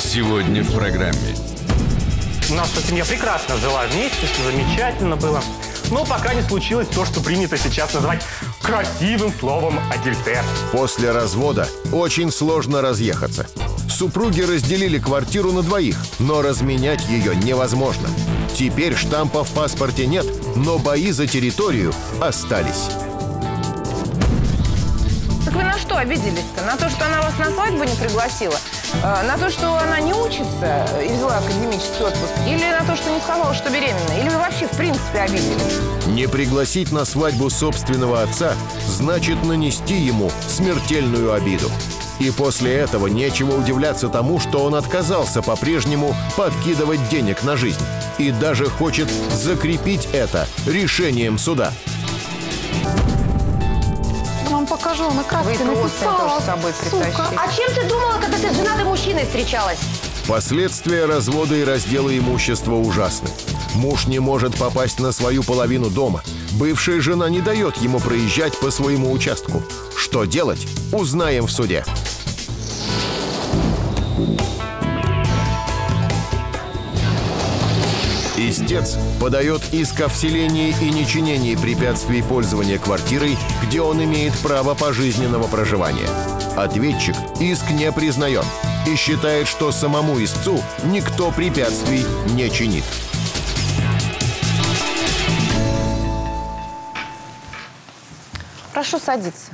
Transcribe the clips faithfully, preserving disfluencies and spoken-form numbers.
Сегодня в программе. Наша семья прекрасно жила вместе, все замечательно было. Но пока не случилось то, что принято сейчас называть красивым словом адюльтер. После развода очень сложно разъехаться. Супруги разделили квартиру на двоих, но разменять ее невозможно. Теперь штампа в паспорте нет, но бои за территорию остались. Так вы на что обиделись-то? На то, что она вас на свадьбу не пригласила? На то, что она не учится и взяла академический отпуск? Или на то, что не сказала, что беременна? Или вы вообще в принципе обиделись? Не пригласить на свадьбу собственного отца значит нанести ему смертельную обиду. И после этого нечего удивляться тому, что он отказался по-прежнему подкидывать денег на жизнь. И даже хочет закрепить это решением суда. Покажу, на краткой написала, сука. А чем ты думала, когда ты с женатым мужчиной встречалась? Последствия развода и раздела имущества ужасны. Муж не может попасть на свою половину дома. Бывшая жена не дает ему проезжать по своему участку. Что делать, узнаем в суде. Истец подает иск о вселении и нечинении препятствий пользования квартирой, где он имеет право пожизненного проживания. Ответчик иск не признает и считает, что самому истцу никто препятствий не чинит. Прошу садиться.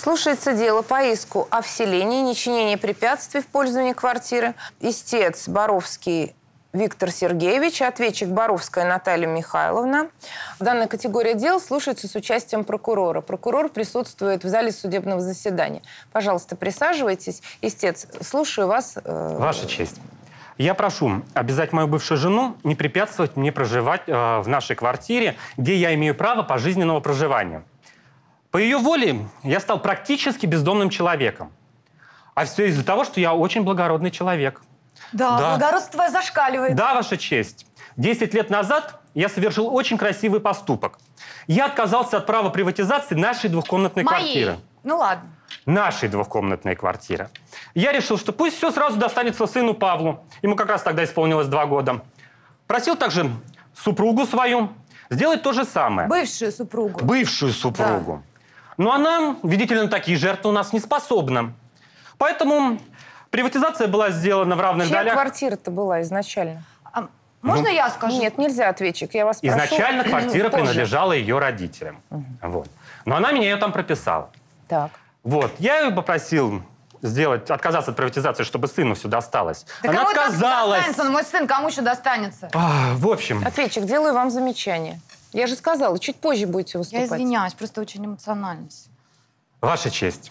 Слушается дело по иску о вселении и нечинении препятствий в пользовании квартиры. Истец Боровский Виктор Сергеевич, ответчик Боровская Наталья Михайловна. Данная категория дел слушается с участием прокурора. Прокурор присутствует в зале судебного заседания. Пожалуйста, присаживайтесь. Истец, слушаю вас. Ваша честь. Я прошу обязать мою бывшую жену не препятствовать мне проживать э, в нашей квартире, где я имею право пожизненного проживания. По ее воле я стал практически бездомным человеком. А все из-за того, что я очень благородный человек. Да, да. Благородство твое зашкаливает. Да, Ваша честь. Десять лет назад я совершил очень красивый поступок. Я отказался от права приватизации нашей двухкомнатной Моей. квартиры. Ну ладно. Нашей двухкомнатной квартиры. Я решил, что пусть все сразу достанется сыну Павлу. Ему как раз тогда исполнилось два года. Просил также супругу свою сделать то же самое. Бывшую супругу. Бывшую супругу. Да. Но она, видите ли, на такие жертвы у нас не способна. Поэтому приватизация была сделана в равных Чья долях. Квартира-то была изначально? А, можно ну, я скажу? Нет, нельзя, ответчик, я вас Изначально прошу. квартира принадлежала ее родителям. Угу. Вот. Но она меня ее там прописала. Так. Вот. Я ее попросил сделать, отказаться от приватизации, чтобы сыну все досталось. Да она отказалась. Он, мой сын кому еще достанется? А, в общем... Ответчик, делаю вам замечание. Я же сказала, чуть позже будете выступать. Я извиняюсь, просто очень эмоционально. Ваша честь.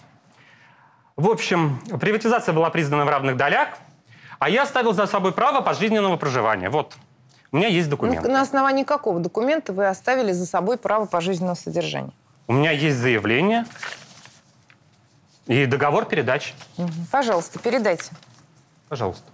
В общем, приватизация была признана в равных долях, а я оставил за собой право пожизненного проживания. Вот, у меня есть документ. Ну, на основании какого документа вы оставили за собой право пожизненного содержания? У меня есть заявление и договор передачи. Угу. Пожалуйста, передайте. Пожалуйста.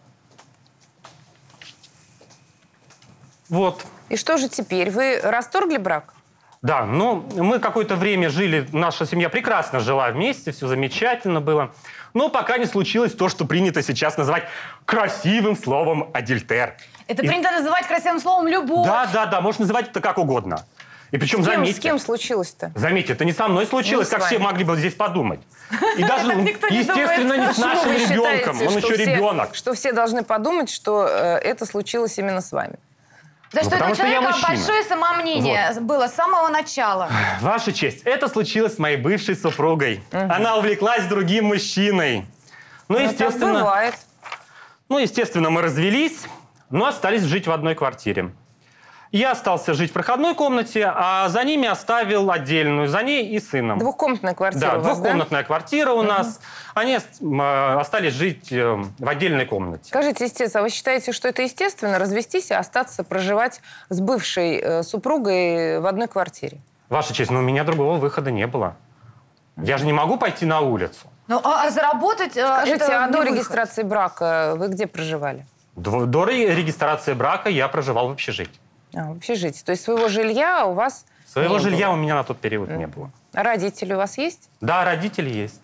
Вот. И что же теперь? Вы расторгли брак? Да, ну, мы какое-то время жили, наша семья прекрасно жила вместе, все замечательно было. Но пока не случилось то, что принято сейчас называть красивым словом адюльтер. Это И... принято называть красивым словом любовь. Да, да, да, можно называть это как угодно. И причем, с кем, заметьте... С кем случилось-то? Заметьте, это не со мной случилось, как все могли бы здесь подумать. И даже, естественно, не с нашим ребенком, он еще ребенок. Что все должны подумать, что это случилось именно с вами. Да, ну, что это у человека большое самомнение вот. было с самого начала. Ваша честь, это случилось с моей бывшей супругой. Угу. Она увлеклась другим мужчиной. Ну, ну естественно, так бывает. Ну, естественно, мы развелись, но остались жить в одной квартире. Я остался жить в проходной комнате, а за ними оставил отдельную, за ней и сыном. Двухкомнатная квартира да, у вас, двухкомнатная да? квартира у угу. нас. Они остались жить в отдельной комнате. Скажите, естественно, а вы считаете, что это естественно, развестись и остаться проживать с бывшей супругой в одной квартире? Ваша честь, но у меня другого выхода не было. Я же не могу пойти на улицу. Ну, а заработать... Скажите, это а до выход. регистрации брака вы где проживали? До, до регистрации брака я проживал в общежитии. А, в общежитии. То есть своего жилья у вас Своего не жилья было. у меня на тот период не было. А родители у вас есть? Да, родители есть.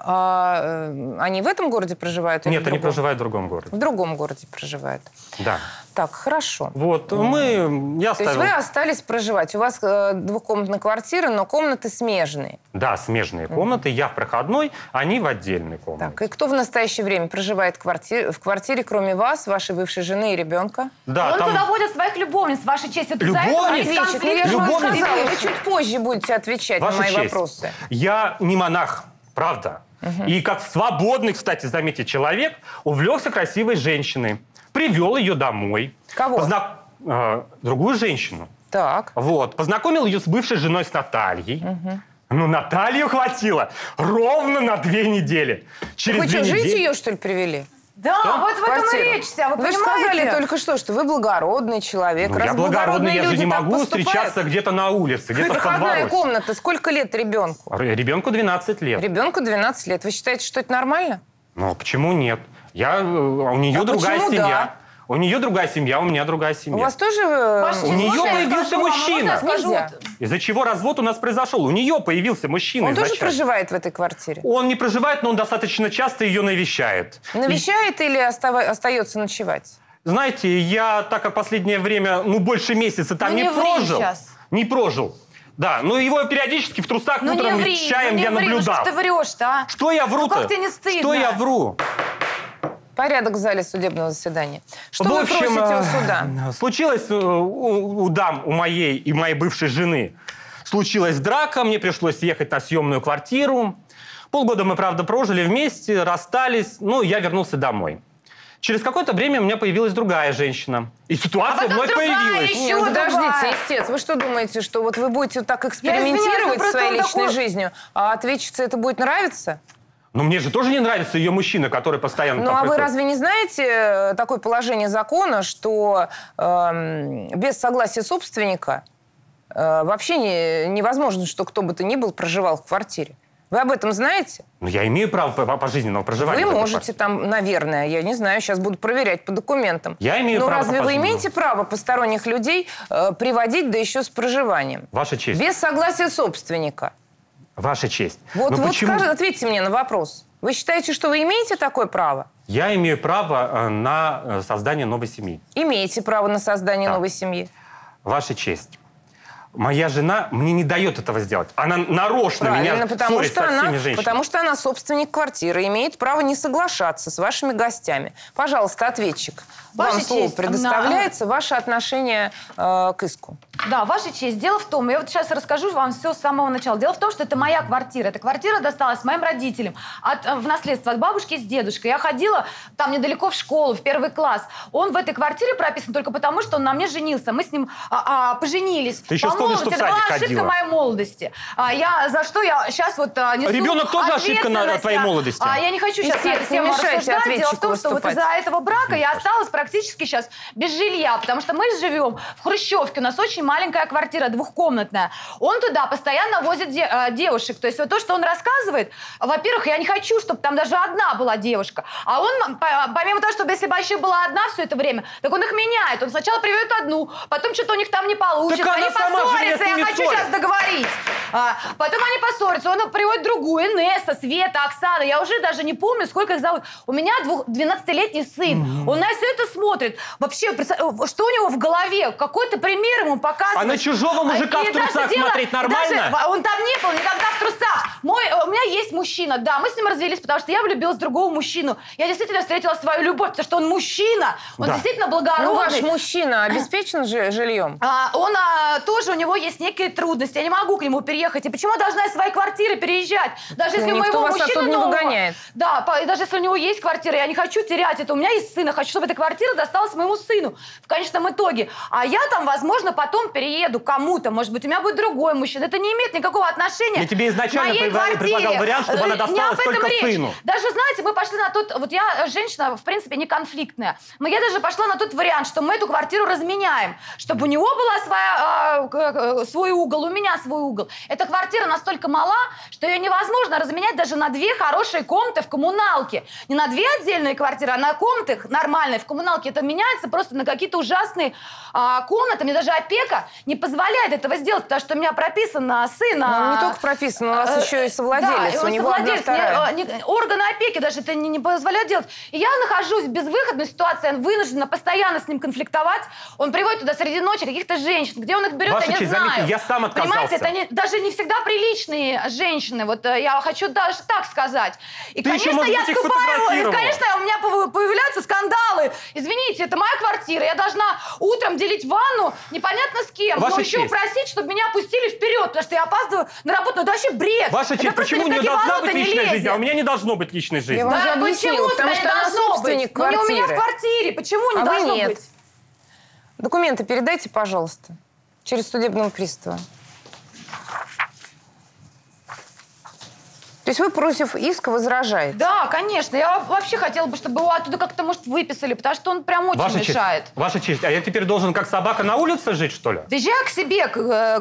А, они в этом городе проживают? Нет, они проживают в другом городе. В другом городе проживают. Да. Так, хорошо. Вот, мы... Я То оставил... есть вы остались проживать. У вас э, двухкомнатная квартира, но комнаты смежные. Да, смежные комнаты. Mm-hmm. Я в проходной, они в отдельной комнате. Так, и кто в настоящее время проживает в квартире, в квартире кроме вас, вашей бывшей жены и ребенка? Да, Он там... туда водит своих любовниц, ваша честь. Это любовниц? Конфликт, ну, я же вам сказала, вы чуть позже будете отвечать ваша на мои честь. вопросы. Я не монах, правда. Угу. И как свободный, кстати, заметьте, человек увлекся красивой женщиной, привел ее домой. Кого? Позна... Э, другую женщину. Так. Вот. Познакомил ее с бывшей женой, с Натальей. Угу. Ну, Наталью хватило ровно на две недели. Через Вы что, недели... жить ее, что ли, привели? Да, что? вот в этом и речь-то, вы понимаете? Вы сказали только что, что вы благородный человек. Ну, я благородный, я же не могу встречаться где-то на улице, где-то в подвале. Проходная комната. Сколько лет ребенку? Ребенку двенадцать лет. Ребенку двенадцать лет. Вы считаете, что это нормально? Ну, почему нет? Я, у нее а другая семья. Да? У нее другая семья, у меня другая семья. У вас тоже... Паша, у нее появился скажу, мужчина. Из-за чего развод у нас произошел. У нее появился мужчина. Он изначально. тоже проживает в этой квартире? Он не проживает, но он достаточно часто ее навещает. Навещает И... или остава... остается ночевать? Знаете, я так как последнее время, ну, больше месяца там ну, не, не прожил. Сейчас. Не прожил. Да, ну его периодически в трусах ну, утром ври, с чаем ну, я ври, наблюдал. Ну, что ты врешь-то, а? Что я вру-то? Ну, как тебе не стыдно? Что я вру? Порядок в зале судебного заседания. Что в общем, вы просите у суда? Случилось у, у дам, у моей и моей бывшей жены, случилась драка, мне пришлось ехать на съемную квартиру. Полгода мы, правда, прожили вместе, расстались, ну, я вернулся домой. Через какое-то время у меня появилась другая женщина. И ситуация а вновь появилась. Еще Нет, подождите, истец, вы что думаете, что вот вы будете вот так экспериментировать со своей личной такой... жизнью, а ответчице это будет нравиться? Но мне же тоже не нравится ее мужчина, который постоянно... Ну, а вы разве не знаете такое положение закона, что э, без согласия собственника э, вообще не, невозможно, что кто бы то ни был проживал в квартире? Вы об этом знаете? Ну, я имею право по пожизненного проживания. Вы можете там, наверное, я не знаю, сейчас буду проверять по документам. Я имею право. Но разве вы имеете право посторонних людей э, приводить, да еще с проживанием? Ваша честь. Без согласия собственника. Ваша честь. Вот, вот почему... скажи, ответьте мне на вопрос. Вы считаете, что вы имеете такое право? Я имею право на создание новой семьи. Имеете право на создание да. новой семьи. Ваша честь. Моя жена мне не дает этого сделать. Она нарочно Правильно, меня потому что она, потому что она собственник квартиры, имеет право не соглашаться с вашими гостями. Пожалуйста, ответчик. Ваша Вам честь, слово предоставляется, на... ваше отношение э, к иску. Да, ваша честь. Дело в том, я вот сейчас расскажу вам все с самого начала. Дело в том, что это моя квартира. Эта квартира досталась моим родителям от, в наследство от бабушки с дедушкой. Я ходила там недалеко в школу, в первый класс. Он в этой квартире прописан только потому, что он на мне женился. Мы с ним а, а, поженились. Ты еще вспомнишь, что в садик ходила. Это была ошибка моей молодости. А, я, за что я сейчас вот а, несу Ребенок тоже ошибка на твоей молодости. А, я не хочу сейчас всем рассуждать. Дело в том, что вот из-за этого брака я осталась практически сейчас без жилья, потому что мы живем в хрущевке. У нас очень маленькая квартира, двухкомнатная. Он туда постоянно возит де э, девушек. То есть вот то, что он рассказывает, во-первых, я не хочу, чтобы там даже одна была девушка. А он, по помимо того, чтобы если бы еще была одна все это время, так он их меняет. Он сначала приведет одну, потом что-то у них там не получится. Так они поссорятся, я хочу ссорят. сейчас договорить. А, потом они поссорятся, он приводит другую. Инесса, Света, Оксана. Я уже даже не помню, сколько их зовут. У меня двенадцатилетний сын. Mm-hmm. Он на все это смотрит. Вообще, что у него в голове? Какой-то пример ему показывает. А на чужого мужика и в трусах дело, смотреть нормально? Даже он там не был никогда в трусах. Мой, у меня есть мужчина, да, мы с ним развелись, потому что я влюбилась в другого мужчину. Я действительно встретила свою любовь, потому что он мужчина, он да. действительно благородный. Ну, ваш мужчина обеспечен жилью? А, он а, тоже, у него есть некие трудности, я не могу к нему переехать. И почему я должна из своей квартиры переезжать? Даже если ну, у моего мужчины не выгоняет. Да, по, даже если у него есть квартира, я не хочу терять это. У меня есть сын, хочу, чтобы эта квартира досталась моему сыну в конечном итоге. А я там, возможно, потом перееду кому-то, может быть, у меня будет другой мужчина. Это не имеет никакого отношения. Я тебе изначально предлагал вариант, вариант, чтобы она досталась только речь. сыну. Даже, знаете, мы пошли на тот... Вот я женщина, в принципе, не конфликтная. Но я даже пошла на тот вариант, что мы эту квартиру разменяем. Чтобы у него была своя, э, свой угол, у меня свой угол. Эта квартира настолько мала, что ее невозможно разменять даже на две хорошие комнаты в коммуналке. Не на две отдельные квартиры, а на комнаты нормальные. В коммуналке это меняется просто на какие-то ужасные э, комнаты. Мне даже опека не позволяет этого сделать, потому что у меня прописано сын... Ну, не только прописано, у нас э, еще и совладелец. Да, у него совладелец, не, не, органы опеки даже это не, не позволяют делать. И я нахожусь в безвыходной ситуации, я вынуждена постоянно с ним конфликтовать. Он приводит туда среди ночи каких-то женщин. Где он их берет, Ваша я не честь, знаю. Заметьте, я сам отказался. Понимаете, это не, даже не всегда приличные женщины. Вот я хочу даже так сказать. И, Ты конечно, еще, я быть, вступаю, и, конечно, у меня появляются скандалы. Извините, это моя квартира. Я должна утром делить ванну непонятно с кем. Ваша но честь. еще просить, чтобы меня пустили вперед, потому что я опаздываю на работу. Ну, это вообще бред. Ваша честь, почему у нее должна быть личная жизнь, а у меня не должно быть личной жизни? Да, да почему у тебя не должно быть? Ну, не у меня в квартире. Почему не а должно нет. быть? Документы передайте, пожалуйста, через судебного пристава. То есть вы против иска возражаете? Да, конечно. Я вообще хотела бы, чтобы его оттуда как-то, может, выписали, потому что он прям очень Ваша мешает. Честь. Ваша честь, а я теперь должен как собака на улице жить, что ли? Да езжай к себе,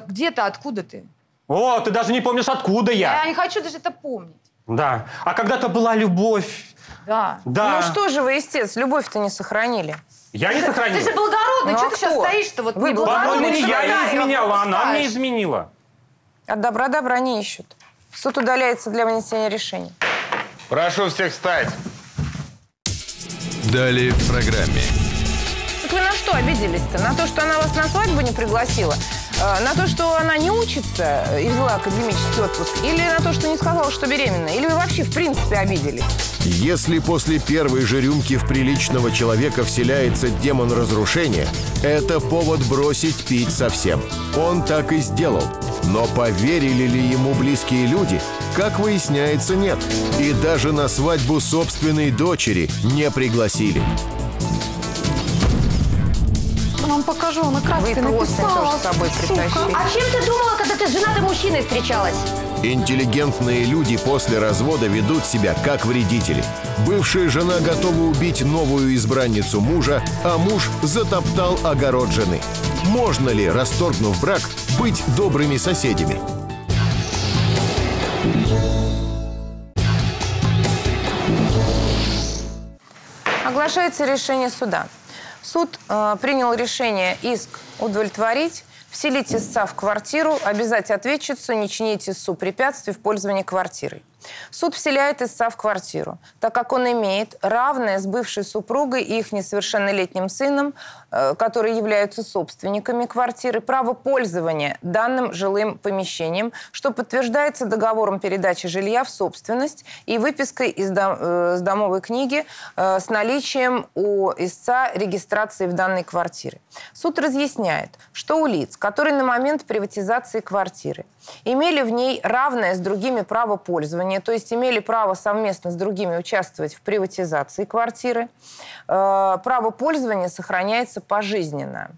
где-то, откуда ты. О, ты даже не помнишь, откуда я. Я не хочу даже это помнить. Да. А когда-то была любовь. Да. да. Ну что же вы, естественно, любовь-то не сохранили. Я не сохранила. Ты же благородный, ну, что а ты кто? сейчас стоишь-то? Вот вы благородный. Не я не изменяла, она мне изменила. От добра добра не ищут. Суд удаляется для вынесения решений. Прошу всех встать. Далее в программе. Так вы на что обиделись-то? На то, что она вас на свадьбу не пригласила? На то, что она не учится и взяла академический отпуск? Или на то, что не сказала, что беременна? Или вы вообще в принципе обиделись? Если после первой же рюмки в приличного человека вселяется демон разрушения, это повод бросить пить совсем. Он так и сделал. Но поверили ли ему близкие люди? Как выясняется, нет. И даже на свадьбу собственной дочери не пригласили. Вам покажу, она краской написала. С собой а чем ты думала, когда ты с женатым мужчиной встречалась? Интеллигентные люди после развода ведут себя как вредители. Бывшая жена готова убить новую избранницу мужа, а муж затоптал огород жены. Можно ли, расторгнув брак, быть добрыми соседями? Оглашается решение суда. Суд э, принял решение иск удовлетворить, вселить истца в квартиру, обязать ответчицу не чинить истцу препятствий в пользовании квартирой. Суд вселяет истца в квартиру, так как он имеет равное с бывшей супругой и их несовершеннолетним сыном, э, которые являются собственниками квартиры, право пользования данным жилым помещением, что подтверждается договором передачи жилья в собственность и выпиской из дом, э, с домовой книги э, с наличием у истца регистрации в данной квартире. Суд разъясняет, что у лиц, которые на момент приватизации квартиры имели в ней равное с другими право пользования, то есть имели право совместно с другими участвовать в приватизации квартиры, право пользования сохраняется пожизненно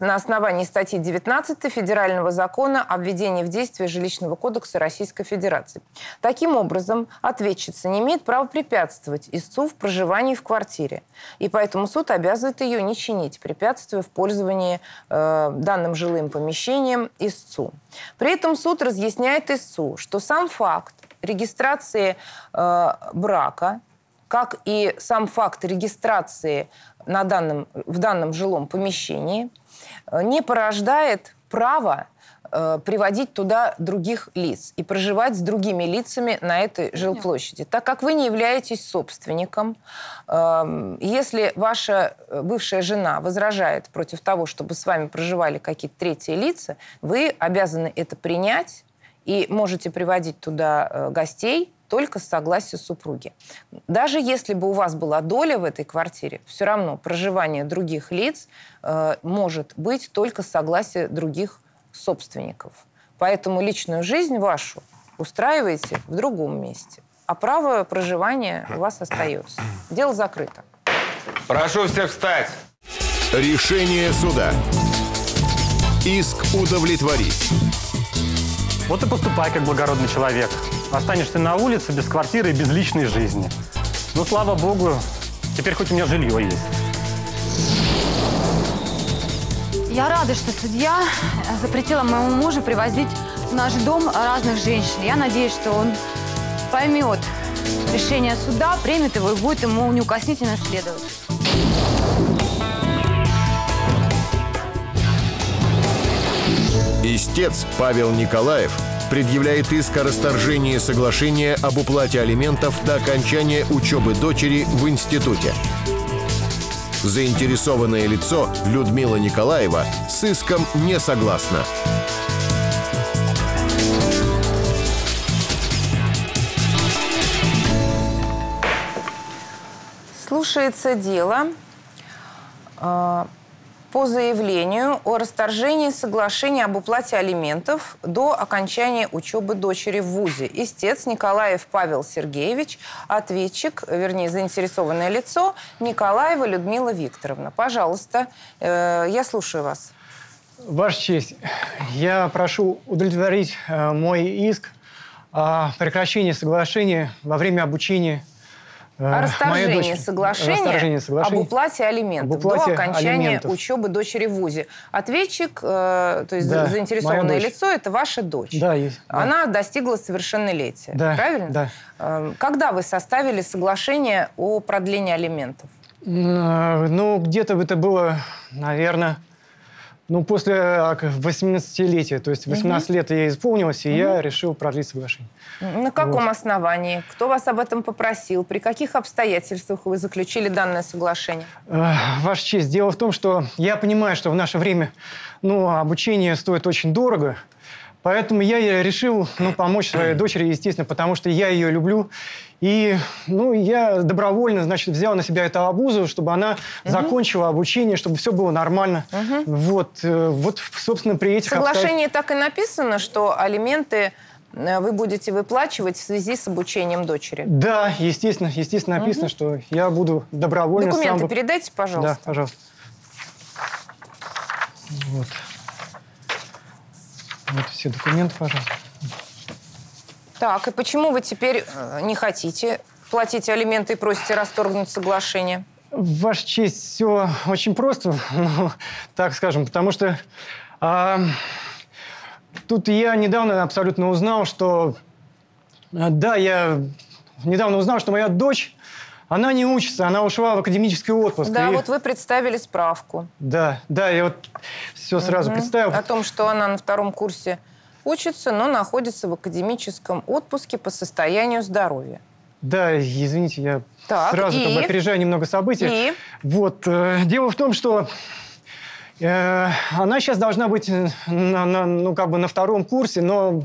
на основании статьи девятнадцатой Федерального закона о введении в действие Жилищного кодекса Российской Федерации. Таким образом, ответчица не имеет права препятствовать истцу в проживании в квартире, и поэтому суд обязывает ее не чинить препятствия в пользовании э, данным жилым помещением истцу. При этом суд разъясняет истцу, что сам факт регистрации э, брака, как и сам факт регистрации на данном, в данном жилом помещении, не порождает право э, приводить туда других лиц и проживать с другими лицами на этой жилплощади. Так как вы не являетесь собственником, э, если ваша бывшая жена возражает против того, чтобы с вами проживали какие-то третьи лица, вы обязаны это принять и можете приводить туда э, гостей, только с согласия супруги. Даже если бы у вас была доля в этой квартире, все равно проживание других лиц э, может быть только с согласия других собственников. Поэтому личную жизнь вашу устраиваете в другом месте, а право проживания у вас остается. Дело закрыто. Прошу всех встать. Решение суда. Иск удовлетворить. Вот и поступай как благородный человек. Останешься на улице без квартиры и без личной жизни. Ну, слава богу, теперь хоть у меня жилье есть. Я рада, что судья запретила моему мужу привозить в наш дом разных женщин. Я надеюсь, что он поймет решение суда, примет его и будет ему неукоснительно следовать. Истец Павел Николаев предъявляет иск о расторжении соглашения об уплате алиментов до окончания учебы дочери в институте. Заинтересованное лицо Людмила Николаева с иском не согласна. Слушается дело по заявлению о расторжении соглашения об уплате алиментов до окончания учебы дочери в вузе. Истец Николаев Павел Сергеевич, ответчик, вернее, заинтересованное лицо Николаева Людмила Викторовна. Пожалуйста, э, я слушаю вас. Ваша честь, я прошу удовлетворить э, мой иск о прекращении соглашения во время обучения. О расторжении соглашения, расторжение соглашения об уплате алиментов об уплате до окончания алиментов. учебы дочери в вузе. Ответчик, э, то есть да, заинтересованное лицо, это ваша дочь. Да, есть, да. Она достигла совершеннолетия, да, правильно? Да. Э, когда вы составили соглашение о продлении алиментов? Ну, где-то это было, наверное, ну, после восемнадцатилетия. То есть восемнадцать угу. лет я исполнилась, и угу. я решил продлить соглашение. На каком вот. основании? Кто вас об этом попросил? При каких обстоятельствах вы заключили данное соглашение? Э, ваша честь, дело в том, что я понимаю, что в наше время ну, обучение стоит очень дорого. Поэтому я решил ну, помочь своей дочери, естественно, потому что я ее люблю. И ну, я добровольно, значит, взял на себя эту обузу, чтобы она угу. закончила обучение, чтобы все было нормально. Угу. Вот, вот, собственно, при этих... В соглашении обстоятельств... так и написано, что алименты вы будете выплачивать в связи с обучением дочери. Да, естественно, естественно написано, угу. что я буду добровольно... Документы сам... передайте, пожалуйста. Да, пожалуйста. Вот. Вот все документы, пожалуйста. Так, и почему вы теперь не хотите платить алименты и просите расторгнуть соглашение? Ваша честь, все очень просто, ну, так скажем, потому что а, тут я недавно абсолютно узнал, что... Да, я недавно узнал, что моя дочь, она не учится, она ушла в академический отпуск. Да, и... вот вы представили справку. Да, да, я вот все сразу угу. представил. О том, что она на втором курсе учится, но находится в академическом отпуске по состоянию здоровья. Да, извините, я так, сразу и... как бы, опережаю немного событий. И... Вот, э, дело в том, что э, она сейчас должна быть на, на, ну, как бы на втором курсе, но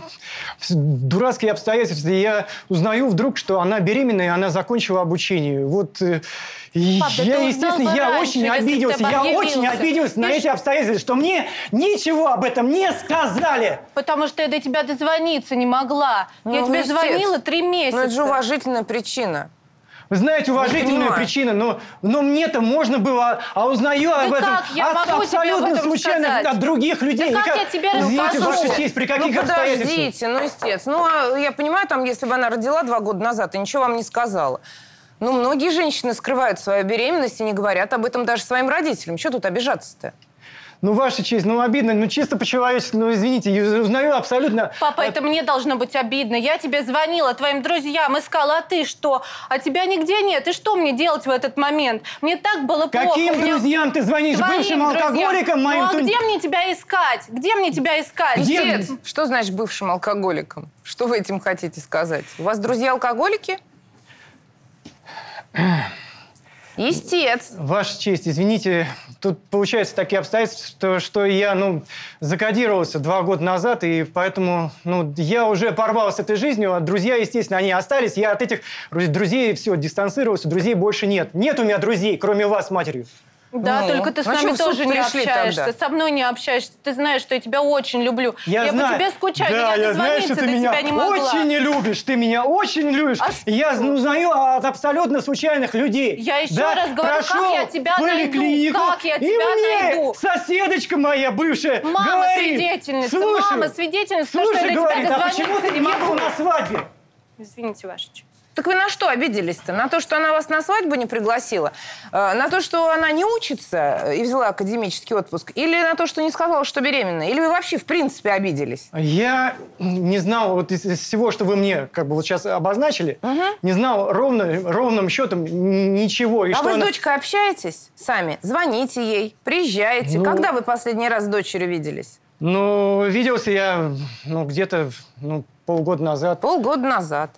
дурацкие обстоятельства. И я узнаю вдруг, что она беременна, и она закончила обучение. Вот, э, Пап, я, естественно, я раньше, очень обиделся, я очень обиделся на эти обстоятельства, что мне ничего об этом не сказали. Потому что я до тебя дозвониться не могла. Ну, я тебе звонила три месяца. Но это же уважительная причина. Вы знаете, уважительная причина, но, но мне-то можно было, а узнаю да об этом как? Я от, могу абсолютно об этом случайно сказать. От других людей. Да как, как я тебе расскажу? При каких ну, подождите, ну, истец. Ну, а я понимаю, там, если бы она родила два года назад, и ничего вам не сказала. Ну, многие женщины скрывают свою беременность и не говорят об этом даже своим родителям. Чего тут обижаться-то? Ну, ваша честь, ну, обидно, ну, чисто по-человечески, ну, извините, я узнаю абсолютно... Папа, это мне должно быть обидно. Я тебе звонила, твоим друзьям искала, а ты что? А тебя нигде нет. И что мне делать в этот момент? Мне так было плохо. Каким друзьям ты звонишь? Бывшим алкоголикам моим? Ну, а где мне тебя искать? Где мне тебя искать? Нет. Что значит бывшим алкоголиком? Что вы этим хотите сказать? У вас друзья алкоголики? Истец. Ваша честь, извините, тут получаются такие обстоятельства, что, что я, ну, закодировался два года назад, и поэтому, ну, я уже порвал с этой жизнью, а друзья, естественно, они остались, я от этих друзей все, дистанцировался, друзей больше нет. Нет у меня друзей, кроме вас с матерью. Да, ну, только ты с нами тоже не общаешься, тогда? Со мной не общаешься. Ты знаешь, что я тебя очень люблю. Я, я знаю. По тебе скучаю, да, я знаю, что ты меня не очень не любишь, ты меня очень любишь. А я что? Узнаю от абсолютно случайных людей. Я еще да, раз говорю, как я тебя найду, как я тебя найду. Соседочка моя бывшая мама говорит, свидетельница, слушай, мама свидетельница, слушай, что я говорит, а почему ты не был на свадьбе? Извините, ваша честь. Так вы на что обиделись-то? На то, что она вас на свадьбу не пригласила? На то, что она не учится и взяла академический отпуск? Или на то, что не сказала, что беременна? Или вы вообще, в принципе, обиделись? Я не знал вот из, из всего, что вы мне как бы вот сейчас обозначили, угу. не знал ровно, ровным счетом ничего. И а что вы она... с дочкой общаетесь сами? Звоните ей, приезжаете. Ну... Когда вы последний раз с дочерью виделись? Ну, виделся я ну, где-то ну, полгода назад. Полгода назад.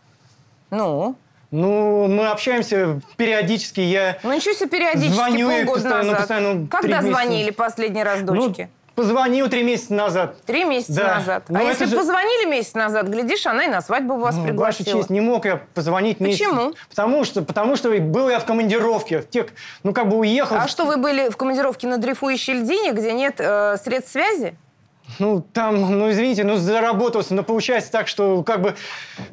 Ну? Ну, мы общаемся периодически, я... Ну, ничего себе периодически, звоню полгода постоянно, назад. Постоянно, когда звонили последний раз дочке? Ну, позвонил три месяца назад. Три месяца да. назад. А ну, если же... позвонили месяц назад, глядишь, она и на свадьбу вас ну, пригласила. Ваша честь, не мог я позвонить месяц. Почему? Потому что, потому что был я в командировке. Тех, ну, как бы уехал... А что, вы были в командировке на дрейфующей льдине, где нет э, средств связи? Ну, там, ну, извините, ну, заработался, но получается так, что, как бы,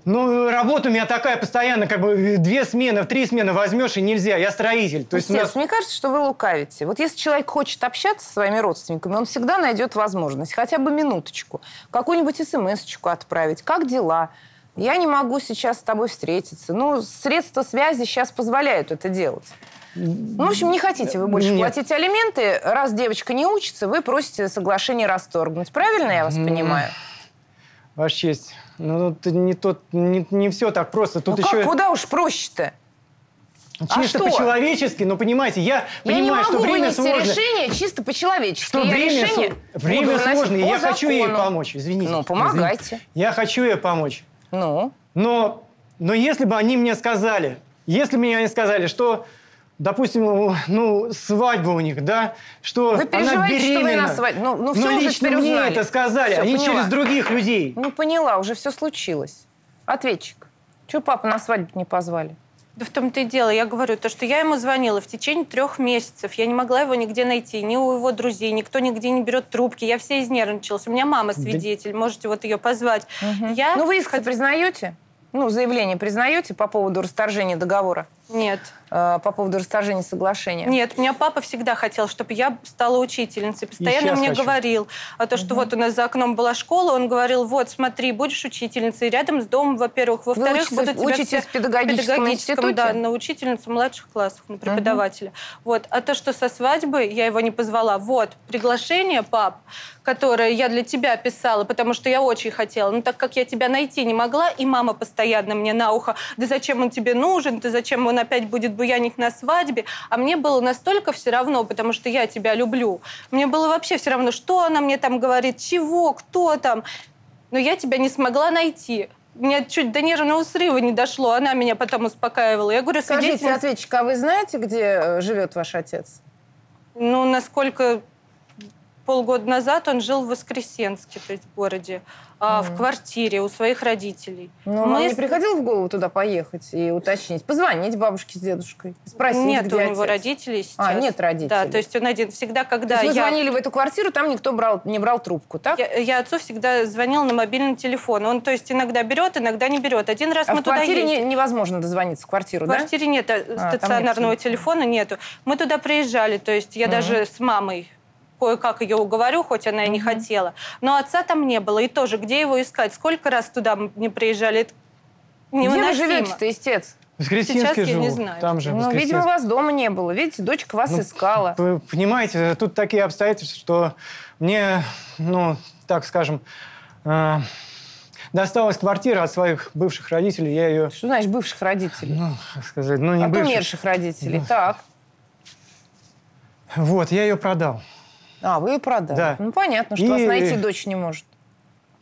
ну, работа у меня такая постоянно, как бы, две смены, три смены возьмешь и нельзя, я строитель. То есть у нас... Мне кажется, что вы лукавите. Вот если человек хочет общаться со своими родственниками, он всегда найдет возможность, хотя бы минуточку, какую-нибудь смс-очку отправить, как дела, я не могу сейчас с тобой встретиться. Ну, средства связи сейчас позволяют это делать. Ну, в общем, не хотите вы больше Нет. платить алименты. Раз девочка не учится, вы просите соглашение расторгнуть. Правильно я вас понимаю? Ваша честь, ну, тут не, тот, не, не все так просто. Тут ну еще... как, куда уж проще-то? Чисто а по-человечески, но понимаете, я, я понимаю, что время сложно. Я не могу вынести решение чисто по-человечески. Что я время, решение время сложно, я закону. хочу ей помочь, извините. Ну, помогайте. Извините. Я хочу ей помочь. Ну? Но, но если бы они мне сказали, если бы мне они сказали, что... Допустим, ну, свадьба у них, да, что она беременна. Вы переживаете, что вы на свадьбе. Ну, ну, все, но уже лично мне это сказали, все, они поняла. через других людей. Ну, поняла, уже все случилось. Ответчик, чего папу на свадьбу не позвали? Да в том-то и дело, я говорю, то, что я ему звонила в течение трех месяцев, я не могла его нигде найти, ни у его друзей, никто нигде не берет трубки, я вся изнервничалась, у меня мама свидетель, да. можете вот ее позвать. Угу. Я... Ну, вы иск признаете? Ну, заявление признаете по поводу расторжения договора? Нет. Э, по поводу расторжения соглашения? Нет. У меня папа всегда хотел, чтобы я стала учительницей. Постоянно мне хочу. говорил о том, что угу. вот у нас за окном была школа, он говорил, вот, смотри, будешь учительницей рядом с домом, во-первых. Во-вторых, буду тебя... Учитесь в педагогическом, педагогическом да, на учительницу младших классов, на преподавателя. Угу. Вот. А то, что со свадьбы я его не позвала. Вот, приглашение, пап, которое я для тебя писала, потому что я очень хотела. Но так как я тебя найти не могла, и мама постоянно мне на ухо, да зачем он тебе нужен, да зачем он опять будет буянить на свадьбе. А мне было настолько все равно, потому что я тебя люблю. Мне было вообще все равно, что она мне там говорит, чего, кто там. Но я тебя не смогла найти. Меня чуть до нервного срыва не дошло. Она меня потом успокаивала. Я говорю, свидетельница... Скажите, ответчик, а вы знаете, где живет ваш отец? Ну, насколько... Полгода назад он жил в Воскресенске, то есть в городе, а, mm. в квартире у своих родителей. Но Мы... вам не приходило в голову туда поехать и уточнить? Позвонить бабушке с дедушкой, спросить, нет, где Нет, у него отец? родителей сейчас. А, нет родителей. Да, то есть он один. Всегда, когда я... Вы звонили в эту квартиру, там никто брал, не брал трубку, так? Я, я отцу всегда звонила на мобильный телефон. Он, то есть, иногда берет, иногда не берет. Один раз а мы в туда ездили. в квартире невозможно дозвониться в квартиру, да? В квартире нет а, стационарного нет. телефона, нету. Мы туда приезжали, то есть я mm. даже с мамой... Кое-как ее уговорю, хоть она и не хотела. Но отца там не было. И тоже, где его искать? Сколько раз туда мы не приезжали? Это невыносимо. Где вы живете-то, истец? Сейчас я не знаю. Там же, ну, видимо, вас дома не было. Видите, дочка вас ну, искала. Вы понимаете, тут такие обстоятельства, что мне, ну, так скажем... Э Досталась квартира от своих бывших родителей. Я ее... Что значит бывших родителей? Ну, как сказать, ну, не от бывших. От умерших родителей, ну. так. Вот, я ее продал. А, вы ее продали. Да. Ну, понятно, что и... вас найти дочь не может.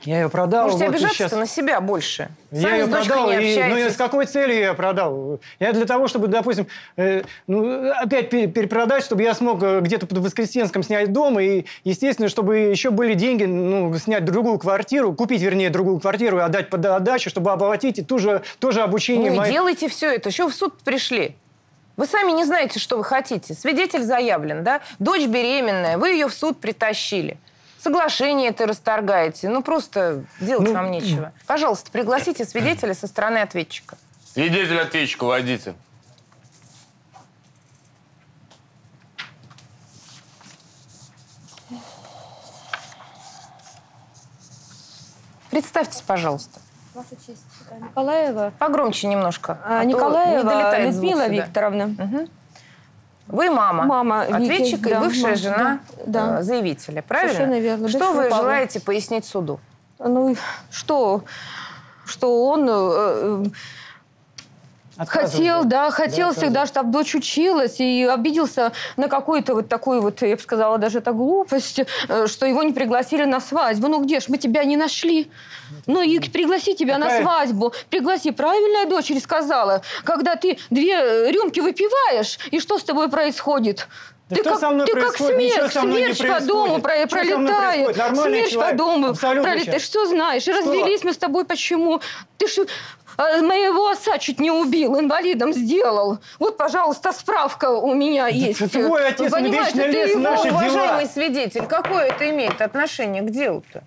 Я ее продал. Можете вот обижаться сейчас... на себя больше. Я Сами ее с продал, не и... ну, с какой целью я продал? Я для того, чтобы, допустим, э, ну, опять перепродать, чтобы я смог где-то под Воскресенском снять дом, и, естественно, чтобы еще были деньги, ну, снять другую квартиру, купить, вернее, другую квартиру и отдать под отдачу, чтобы оплатить и тоже, тоже обучение. Ну, моей... делайте все это, еще в суд пришли. Вы сами не знаете, что вы хотите. Свидетель заявлен, да? Дочь беременная, вы ее в суд притащили. Соглашение это расторгаете. Ну, просто делать ну... вам нечего. Пожалуйста, пригласите свидетеля со стороны ответчика. Свидетель ответчика, водите. Представьтесь, пожалуйста. Ваша честь. Николаева. Погромче немножко. А, а Николаева не Людмила Викторовна. Угу. Вы мама, мама ответчик Вики, и да, бывшая мама, жена да, заявителя, правильно? Совершенно верно. Что вы Павла. желаете пояснить суду? Ну, что, что он э, хотел, да, хотел да, всегда, чтобы дочь училась, и обиделся на какую-то вот такую вот, я бы сказала, даже это глупость, что его не пригласили на свадьбу. Ну где ж, мы тебя не нашли. Ну и пригласи тебя Какая? на свадьбу. Пригласи, правильная дочери сказала, когда ты две рюмки выпиваешь, и что с тобой происходит? Да ты как, ты как смерч, смерч по дому пролетает, смерч по дому пролетает. Что знаешь? И развелись что? мы с тобой почему? Ты ж моего отца чуть не убил, инвалидом сделал. Вот, пожалуйста, справка у меня да есть. Твой отец вечный лес, наши дела. Уважаемый свидетель, какое это имеет отношение к делу-то?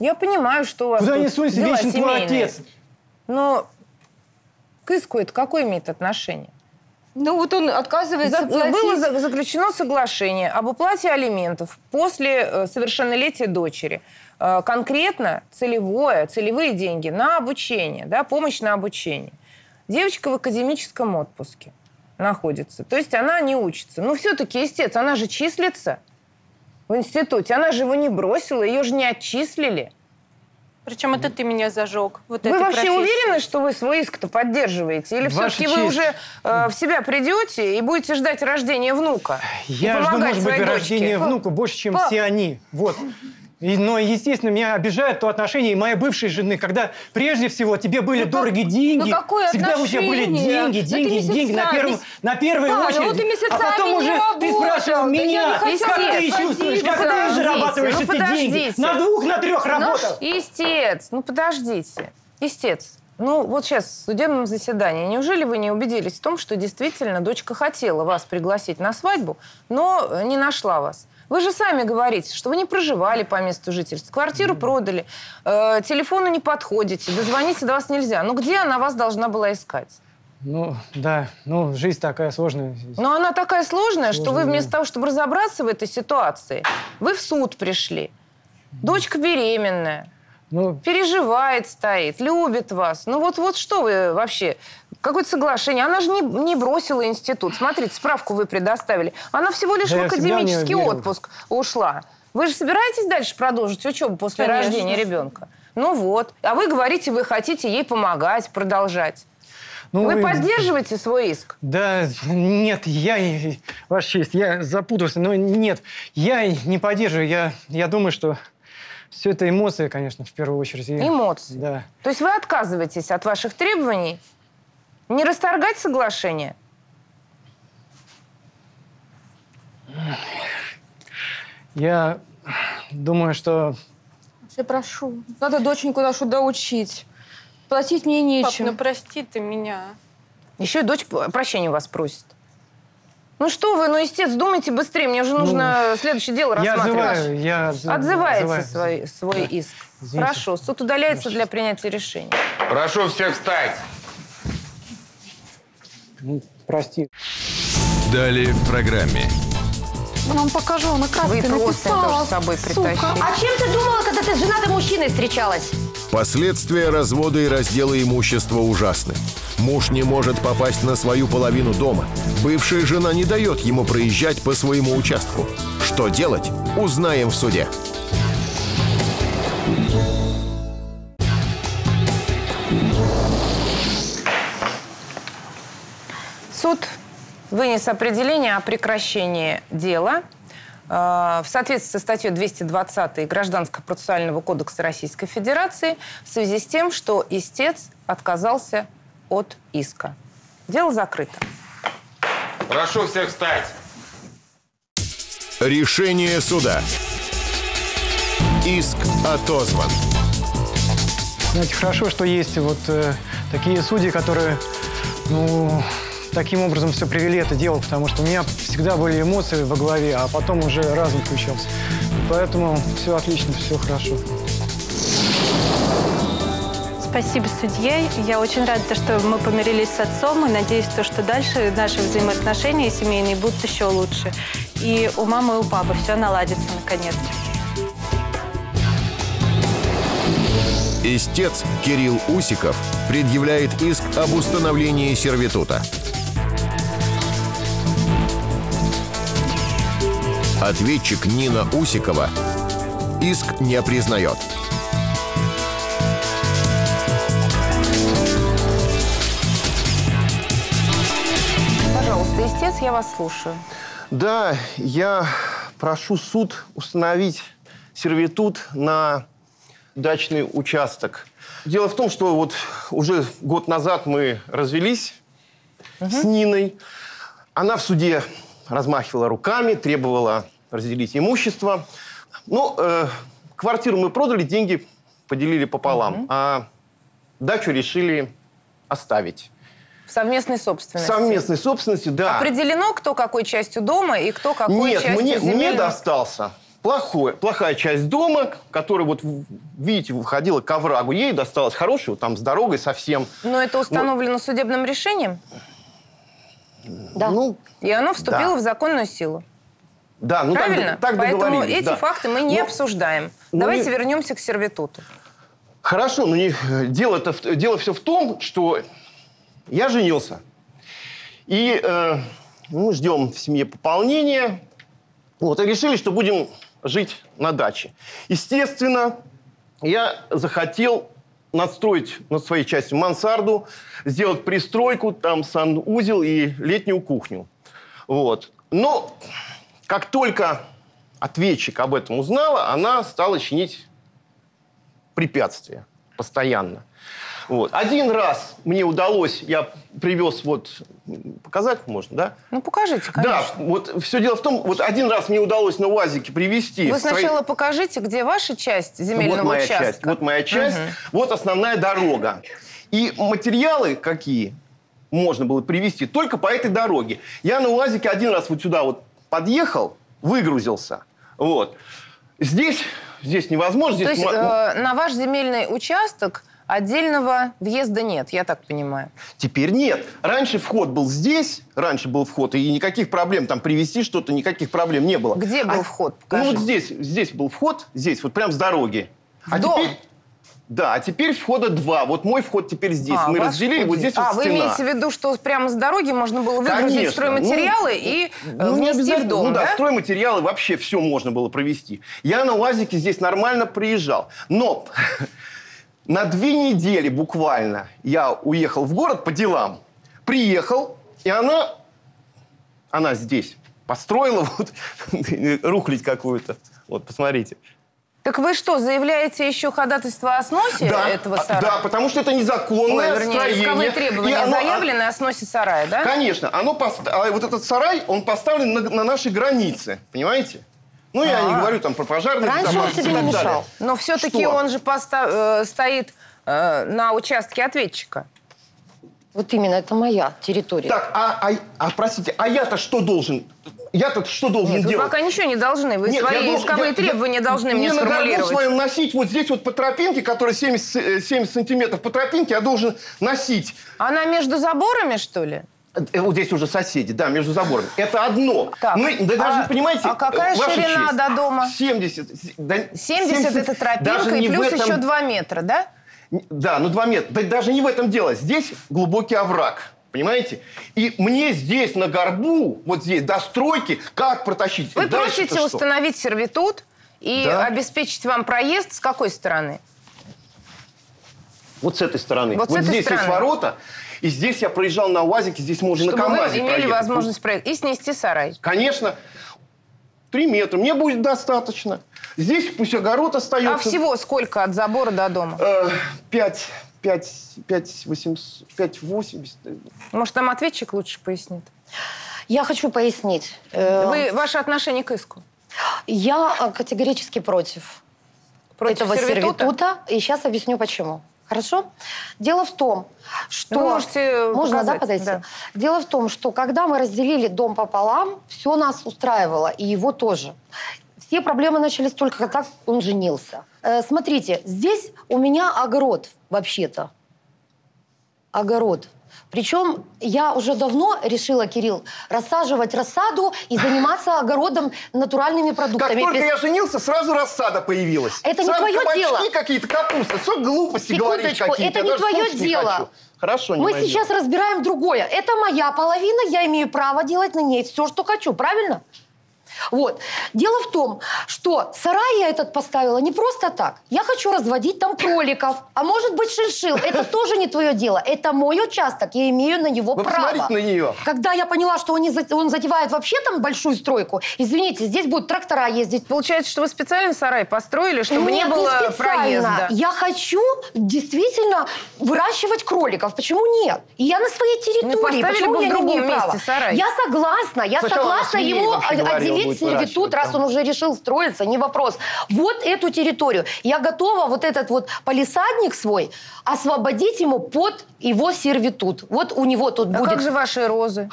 Я понимаю, что у вас Куда не сунься, вечный твой отец. Но к иску это какое имеет отношение? Ну вот он отказывается платить. Было заключено соглашение об уплате алиментов после совершеннолетия дочери. Конкретно целевое, целевые деньги на обучение, да, помощь на обучение. Девочка в академическом отпуске находится, то есть она не учится. Но все-таки, естественно, она же числится в институте, она же его не бросила, ее же не отчислили. Причем это ты меня зажег. Вот вы вообще профессии. уверены, что вы свой иск-то поддерживаете? Или все-таки вы уже э, в себя придете и будете ждать рождения внука? Я жду, может быть, рождения внука больше, чем Пап. все они. Вот. И, но, естественно, меня обижает то отношение и моей бывшей жены, когда прежде всего тебе были ну, дороги деньги, ну, какое всегда отношение? у тебя были деньги, деньги, да деньги на, первом, на первой да, очередь, ну, а потом уже работал. ты спрашивал да меня, как ты чувствуешь, как ты зарабатываешь ну, эти подождите. деньги, на двух, на трех работал. Ну, истец, ну подождите, истец, ну вот сейчас в судебном заседании, неужели вы не убедились в том, что действительно дочка хотела вас пригласить на свадьбу, но не нашла вас? Вы же сами говорите, что вы не проживали по месту жительства, квартиру продали, э, телефону не подходите, дозвониться до вас нельзя. Ну где она вас должна была искать? Ну да, ну жизнь такая сложная. Но она такая сложная, сложная, что вы вместо того, чтобы разобраться в этой ситуации, вы в суд пришли. Дочка беременная, ну... переживает, стоит, любит вас. Ну вот, вот что вы вообще... Какое-то соглашение. Она же не, не бросила институт. Смотрите, справку вы предоставили. Она всего лишь да в академический отпуск ушла. Вы же собираетесь дальше продолжить учебу после Конечно. рождения ребенка? Ну вот. А вы говорите, вы хотите ей помогать, продолжать. Ну, вы и... поддерживаете свой иск? Да нет, я, Ваша честь, я запутался, но нет, я не поддерживаю. Я, я думаю, что... Все это эмоции, конечно, в первую очередь. Эмоции? Да. То есть вы отказываетесь от ваших требований? Не расторгать соглашение? Я думаю, что... Я прошу. Надо доченьку нашу доучить. Платить мне нечем. Пап, ну прости ты меня. Еще и дочь прощения у вас просит. Ну что вы, ну, истец, думайте быстрее. Мне уже нужно ну, следующее дело я рассматривать. Отзываю, я Отзываете отзываю. свой, свой да. иск? Извините. Прошу. Суд удаляется Прошу. для принятия решения. Прошу всех встать. Ну, прости. Далее в программе. Я вам покажу, на как ты написала, с собой сука. А чем ты думала, когда ты с женатым мужчиной встречалась? Последствия развода и раздела имущества ужасны. Муж не может попасть на свою половину дома. Бывшая жена не дает ему проезжать по своему участку. Что делать, узнаем в суде. Суд вынес определение о прекращении дела э, в соответствии со статьей двести двадцатой Гражданского процессуального кодекса Российской Федерации в связи с тем, что истец отказался от иска. Дело закрыто. Прошу всех встать. Решение суда. Иск отозван. Знаете, хорошо, что есть вот э, такие судьи, которые, ну... таким образом все привели это дело, потому что у меня всегда были эмоции во главе, а потом уже разум включился. Поэтому все отлично, все хорошо. Спасибо, судья. Я очень рада, что мы помирились с отцом, и надеюсь, что дальше наши взаимоотношения семейные будут еще лучше. И у мамы, и у папы все наладится наконец. Истец Кирилл Усиков предъявляет иск об установлении сервитута. Ответчик Нина Усикова иск не признает. Пожалуйста, истец, я вас слушаю. Да, я прошу суд установить сервитут на дачный участок. Дело в том, что вот уже год назад мы развелись угу. с Ниной. Она в суде размахивала руками, требовала разделить имущество. Ну, э, квартиру мы продали, деньги поделили пополам. Угу. А дачу решили оставить. В совместной собственности? В совместной собственности, да. Определено, кто какой частью дома и кто какой Нет, частью земельной? Нет, мне достался плохой, плохая часть дома, которая, вот, видите, выходила к оврагу. Ей досталась хорошая, вот там с дорогой совсем. Но это установлено вот судебным решением? Да. Ну, и оно вступило да. в законную силу? Да, ну Правильно? так, так Поэтому эти да. факты мы не но, обсуждаем. Но Давайте не... вернемся к сервитуту. Хорошо, но не... дело, дело все в том, что... Я женился. И э, мы ждем в семье пополнения. Вот, и решили, что будем жить на даче. Естественно, я захотел надстроить на своей части мансарду, сделать пристройку, там санузел и летнюю кухню. Вот. Но как только ответчик об этом узнала, она стала чинить препятствия постоянно. Вот. Один раз мне удалось, я привез, вот, показать можно, да? Ну, покажите, конечно. Да, вот все дело в том, вот один раз мне удалось на УАЗике привезти... Вы сначала свои... покажите, где ваша часть земельного вот моя участка. Часть, вот моя часть, угу. вот основная дорога. И материалы какие можно было привезти только по этой дороге. Я на УАЗике один раз вот сюда вот подъехал, выгрузился, вот. Здесь, здесь невозможно. То здесь есть э, на ваш земельный участок... Отдельного въезда нет, я так понимаю. Теперь нет. Раньше вход был здесь, раньше был вход, и никаких проблем там привезти что-то, никаких проблем не было. Где был а... вход? Покажи. Ну вот здесь, здесь был вход, здесь, вот прям с дороги. В а дом? Теперь... Да, а теперь входа два. Вот мой вход теперь здесь. А, Мы разделили, вход... вот здесь а, вот стена. А, вы имеете в виду, что прямо с дороги можно было выгрузить Конечно. стройматериалы ну, и ну, внести в дом, ну, да? да, стройматериалы вообще все можно было провести. Я на УАЗике здесь нормально проезжал, но... На две недели буквально я уехал в город по делам, приехал, и она, она здесь построила вот, рухлядь какую-то. Вот, посмотрите. Так вы что, заявляете еще ходатайство о сносе да, этого сарая? Да, потому что это незаконное Ой, вернее, строение. Исковые требования оно, заявлены о сносе сарая, да? Конечно. Оно пост... Вот этот сарай, он поставлен на, на нашей границе, понимаете? Ну, я А-а-а. не говорю там про пожарную безопасность и так далее. Раньше он тебе мешал. Но все-таки он же поста- э, стоит э, на участке ответчика. Вот именно, это моя территория. Так, а, а, а простите, а я-то что должен? Я-то что должен Нет, делать? Вы пока ничего не должны. Вы Нет, свои должен, исковые я, требования я, должны мне сформулировать. Я должен своим носить вот здесь вот по тропинке, которая семьдесят, семьдесят сантиметров по тропинке, я должен носить. Она между заборами, что ли? Вот здесь уже соседи, да, между заборами. Это одно. Так, Мы, да, даже, а, понимаете, а какая ширина честь, до дома? семьдесят. Да, семьдесят, семьдесят это тропинка, и плюс этом... еще два метра, да? Да, ну два метра. Да, даже не в этом дело. Здесь глубокий овраг, понимаете? И мне здесь на горбу, вот здесь, до стройки, как протащить? Вы просите установить сервитут и да. обеспечить вам проезд с какой стороны? Вот с этой стороны. Вот, вот этой здесь стороны. есть ворота. И здесь я проезжал на УАЗике, здесь можно Чтобы на КамАЗе проехать. Чтобы имели возможность проехать. И снести сарай. Конечно. Три метра. Мне будет достаточно. Здесь пусть огород остается. А всего сколько от забора до дома? Пять, пять, пять, восемьдесят, пять, восемьдесят. Может, там ответчик лучше пояснит? Я хочу пояснить. Вы, ваше отношение к иску? Я категорически против, против этого сервитута? сервитута. И сейчас объясню, почему. Хорошо? Дело в том, что... Вы можете Можно, показать, да, подойти? Да. Дело в том, что когда мы разделили дом пополам, все нас устраивало, и его тоже. Все проблемы начались только как он женился. Э, смотрите, здесь у меня огород вообще-то. Огород. Причем я уже давно решила, Кирилл, рассаживать рассаду и заниматься огородом натуральными продуктами. Как только я женился, сразу рассада появилась. Это не твое дело. Какие-то капусты, что глупости говорить какие-то. Это не твое дело. Хорошо, не мы найдем. Сейчас разбираем другое. Это моя половина, я имею право делать на ней все, что хочу, правильно? Вот. Дело в том, что сарай я этот поставила не просто так. Я хочу разводить там кроликов, а может быть шиншилл. Это тоже не твое дело. Это мой участок, я имею на него право. На нее. Когда я поняла, что он затевает вообще там большую стройку, извините, здесь будут трактора ездить. Получается, что вы специально сарай построили, чтобы нет, не было не проезда. Я хочу действительно выращивать кроликов. Почему нет? И я на своей территории. Почему бы я в другом месте сарай? Я согласна, я сначала согласна ему отделить сервитут, раз он уже решил строиться, не вопрос. Вот эту территорию. Я готова вот этот вот полисадник свой освободить ему под его сервитут. Вот у него тут а будет... А как же ваши розы?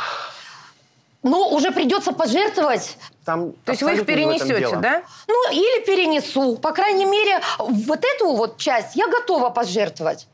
Ну, уже придется пожертвовать. Там, то есть вы их перенесете, да? Ну, или перенесу. По крайней мере, вот эту вот часть я готова пожертвовать.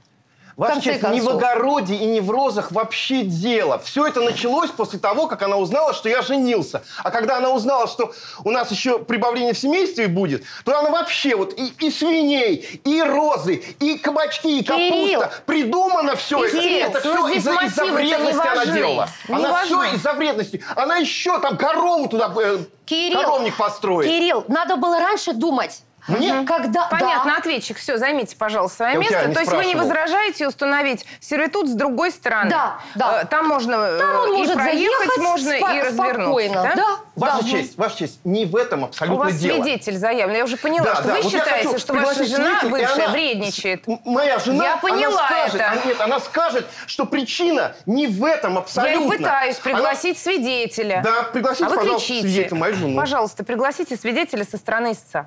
Ваша честь, не в огороде и не в розах вообще дело. Все это началось после того, как она узнала, что я женился. А когда она узнала, что у нас еще прибавление в семействе будет, то она вообще вот и, и свиней, и розы, и кабачки, и капуста. Кирилл, придумано все это. Это все из-за из-за вредности она делала. Она все из-за вредности. Она еще там корову туда, э, Кирилл, коровник построит. Кирилл, надо было раньше думать. Мне? Когда... Понятно, да. Ответчик, все, займите, пожалуйста, свое я место. То есть вы не возражаете установить сервитут с другой стороны? Да, да. Там можно там и может проехать, можно и развернуться. Да? Да, ваша да, честь, мы... ваша честь, не в этом абсолютно дело. У вас дело. Свидетель заявлен, я уже поняла, да, что да. Вы вот считаете, что ваша жена бывшая она... вредничает. Моя жена, я поняла она скажет, это. Она, нет, она скажет, что причина не в этом абсолютно. Я пытаюсь пригласить она... свидетеля. Да, пригласите, а вы пожалуйста, кричите. Свидетеля, мою жену. Пожалуйста, пригласите свидетеля со стороны истца.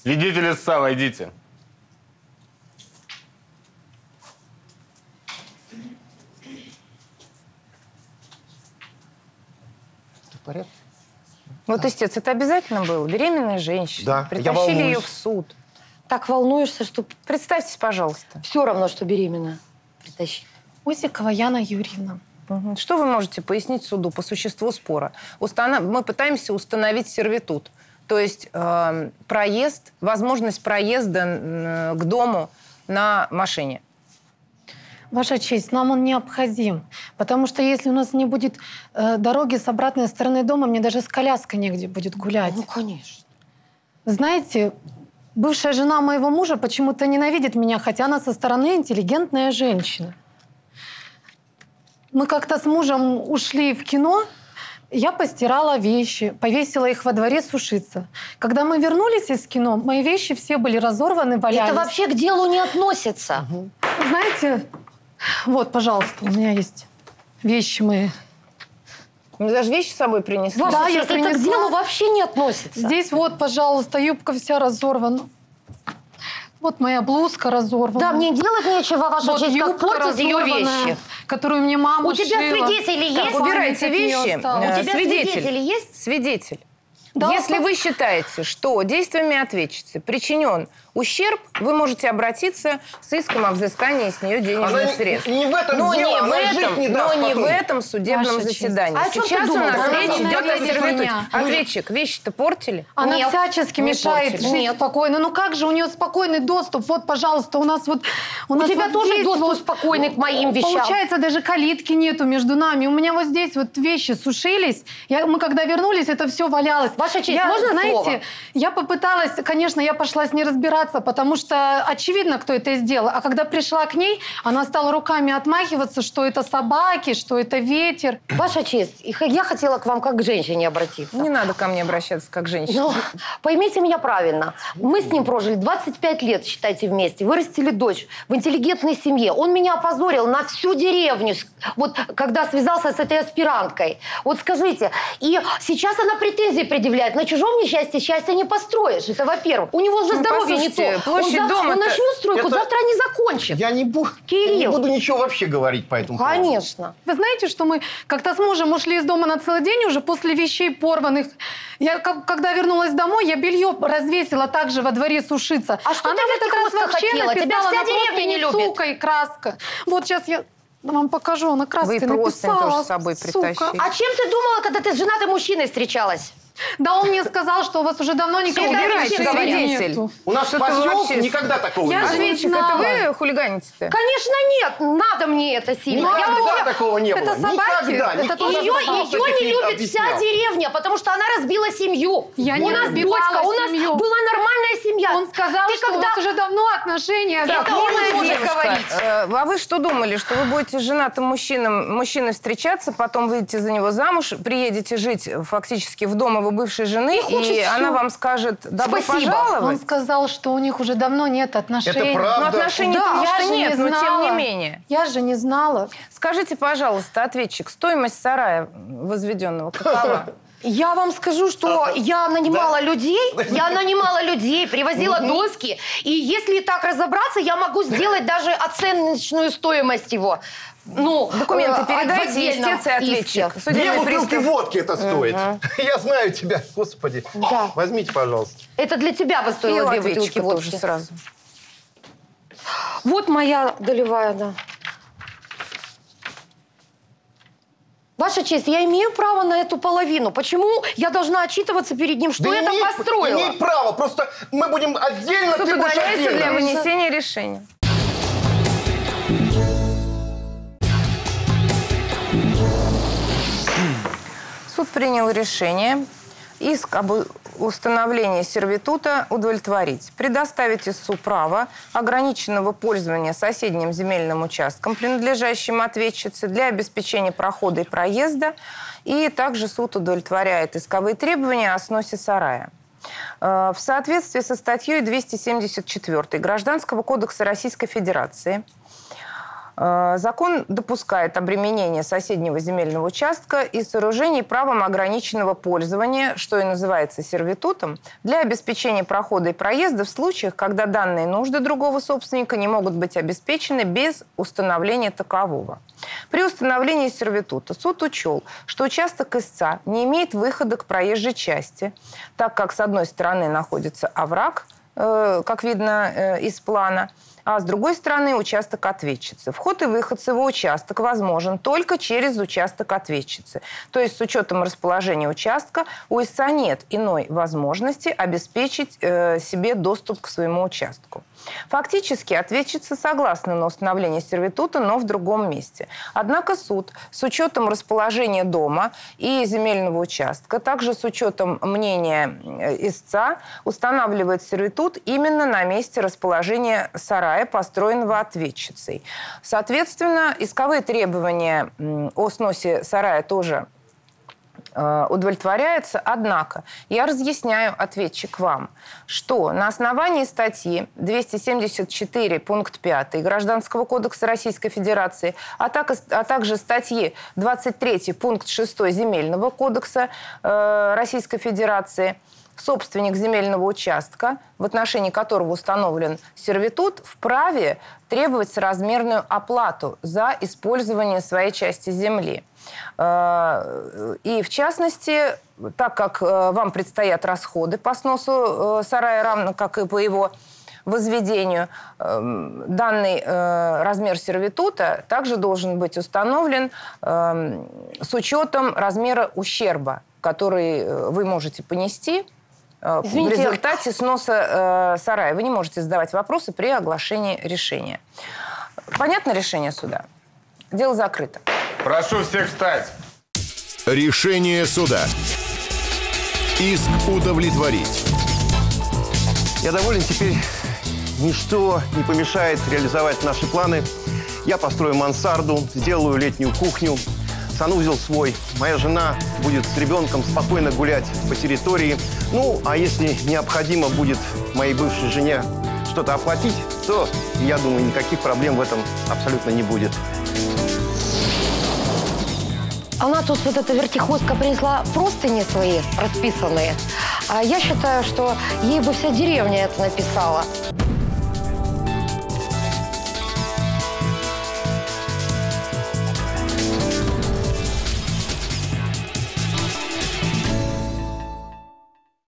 Свидетели истца, войдите. Ты в порядке? Вот, истец, это обязательно было? Беременная женщина. Да, притащили ее в суд. Так волнуешься, что... Представьтесь, пожалуйста. Все равно, что беременна. Притащи. Узикова Яна Юрьевна. Что вы можете пояснить суду по существу спора? Установ... Мы пытаемся установить сервитут. То есть э, проезд, возможность проезда э, к дому на машине. Ваша честь, нам он необходим. Потому что если у нас не будет э, дороги с обратной стороны дома, мне даже с коляской негде будет гулять. Ну, конечно. Знаете, бывшая жена моего мужа почему-то ненавидит меня, хотя она со стороны интеллигентная женщина. Мы как-то с мужем ушли в кино... Я постирала вещи, повесила их во дворе сушиться. Когда мы вернулись из кино, мои вещи все были разорваны, валялись. Это вообще к делу не относится. Угу. Знаете, вот, пожалуйста, у меня есть вещи мои. Вы даже вещи с собой принесли? Да, да, я принесла. Это к делу вообще не относится. Здесь вот, пожалуйста, юбка вся разорвана. Вот моя блузка разорвана. Да, мне делать нечего, ваша вот честь, как портить ее вещи, которую мне мама У шила. Тебя свидетели есть? Так, убирайте вещи. Да. У тебя свидетель. свидетели есть? Свидетель. Да, если так... вы считаете, что действиями ответчицы причинен ущерб, вы можете обратиться с иском о взыскании с нее денежных она средств. Не, не в этом но дело, не в этом, не но не в этом судебном ваша заседании. А сейчас у нас речь идет о сервитуте. Ответчик, вещи-то портили? Она Нет. всячески не мешает портили. жить Нет. спокойно. Ну как же, у нее спокойный доступ. Вот, пожалуйста, у нас вот... У, у нас тебя вот тоже здесь доступ вот, спокойный к моим вещам. Получается, даже калитки нету между нами. У меня вот здесь вот вещи сушились. Я, мы когда вернулись, это все валялось. Ваша честь, я, можно знаете, слово? Я попыталась, конечно, я пошла с ней разбираться, потому что очевидно, кто это сделал. А когда пришла к ней, она стала руками отмахиваться, что это собаки, что это ветер. Ваша честь, я хотела к вам как к женщине обратиться. Не надо ко мне обращаться как к женщине. Но, поймите меня правильно. Мы с ним прожили двадцать пять лет, считайте, вместе. Вырастили дочь в интеллигентной семье. Он меня опозорил на всю деревню, вот, когда связался с этой аспиранткой. Вот скажите, и сейчас она претензии предъявляет. На чужом несчастье счастья не построишь. Это во-первых. У него уже ну, здоровье не то. Площадь он дома он начнет стройку, это... завтра не закончит. Я не, бу... Кирилл. Я не буду ничего вообще говорить по этому поводу. Конечно. Вы знаете, что мы как-то с мужем ушли из дома на целый день уже после вещей порванных. Я, как, когда вернулась домой, я белье развесила также во дворе сушиться. А что она ты в этот раз вообще хотела? Написала Тебя вся на деревня не любит. Сука и краска. Вот сейчас я... Да вам покажу, она краской написала. Вы просто тоже с собой притащили. А чем ты думала, когда ты с женатым мужчиной встречалась? Да он мне сказал, что у вас уже давно никого нету. У нас в поселке никогда такого не было. Анечка, это вы хулиганите-то? Конечно нет, надо мне это сильно. Никогда такого не было. Это собаки? Ее не любит вся деревня, потому что она разбила семью. Я не разбила семью. У нас была нормальная семья. Он сказал, что у вас уже давно отношения. Так, можно уже говорить. А вы что думали, что вы будете с женатым мужчиной встречаться, потом выйдете за него замуж, приедете жить фактически в дом его бывшей жены, и, и она вам скажет: добро пожаловать. Он сказал, что у них уже давно нет отношений. Это правда? Но отношений да, я же нет, не знала. Но тем не менее. Я же не знала. Скажите, пожалуйста, ответчик, стоимость сарая возведенного какова? Я вам скажу, что а, я нанимала да. людей, я нанимала людей, привозила доски, и если так разобраться, я могу сделать даже оценочную стоимость его. Ну, документы передайте, истец и ответчик. Две бутылки водки это стоит. Угу. Я знаю тебя, господи. Да. Возьмите, пожалуйста. Это для тебя бы стоило две бутылки водки сразу. Вот моя долевая, да. Ваша честь, я имею право на эту половину. Почему я должна отчитываться перед ним? Что да я там построила? Имеет право. Просто мы будем отдельно... Суд удаляется для вынесения решения. Суд принял решение иск об установлении сервитута удовлетворить. Предоставить истцу право ограниченного пользования соседним земельным участком, принадлежащим ответчице, для обеспечения прохода и проезда. И также суд удовлетворяет исковые требования о сносе сарая. В соответствии со статьей двести семьдесят четыре Гражданского кодекса Российской Федерации закон допускает обременение соседнего земельного участка и сооружений правом ограниченного пользования, что и называется сервитутом, для обеспечения прохода и проезда в случаях, когда данные нужды другого собственника не могут быть обеспечены без установления такового. При установлении сервитута суд учел, что участок истца не имеет выхода к проезжей части, так как с одной стороны находится овраг, как видно из плана, а с другой стороны участок ответчицы. Вход и выход с его участок возможен только через участок ответчицы. То есть с учетом расположения участка у истца нет иной возможности обеспечить э, себе доступ к своему участку. Фактически ответчица согласна на установление сервитута, но в другом месте. Однако суд с учетом расположения дома и земельного участка, также с учетом мнения истца, устанавливает сервитут именно на месте расположения сарая, построенного ответчицей. Соответственно, исковые требования о сносе сарая тоже удовлетворяется. Однако я разъясняю, ответчик, вам, что на основании статьи двести семьдесят четыре пункт пятый Гражданского кодекса Российской Федерации, а, так, а также статьи двадцать три пункт шесть Земельного кодекса э, Российской Федерации собственник земельного участка, в отношении которого установлен сервитут, вправе требовать соразмерную оплату за использование своей части земли. И в частности, так как вам предстоят расходы по сносу сарая, равно как и по его возведению, данный размер сервитута также должен быть установлен с учетом размера ущерба, который вы можете понести. Извините. В результате сноса э, сарая вы не можете задавать вопросы при оглашении решения. Понятно решение суда? Дело закрыто. Прошу всех встать. Решение суда. Иск удовлетворить. Я доволен теперь. Ничто не помешает реализовать наши планы. Я построю мансарду, сделаю летнюю кухню, санузел свой. Моя жена будет с ребенком спокойно гулять по территории. Ну, а если необходимо будет моей бывшей жене что-то оплатить, то, я думаю, никаких проблем в этом абсолютно не будет. Она тут вот эта вертихвостка принесла простыни свои расписанные. А я считаю, что ей бы вся деревня это написала.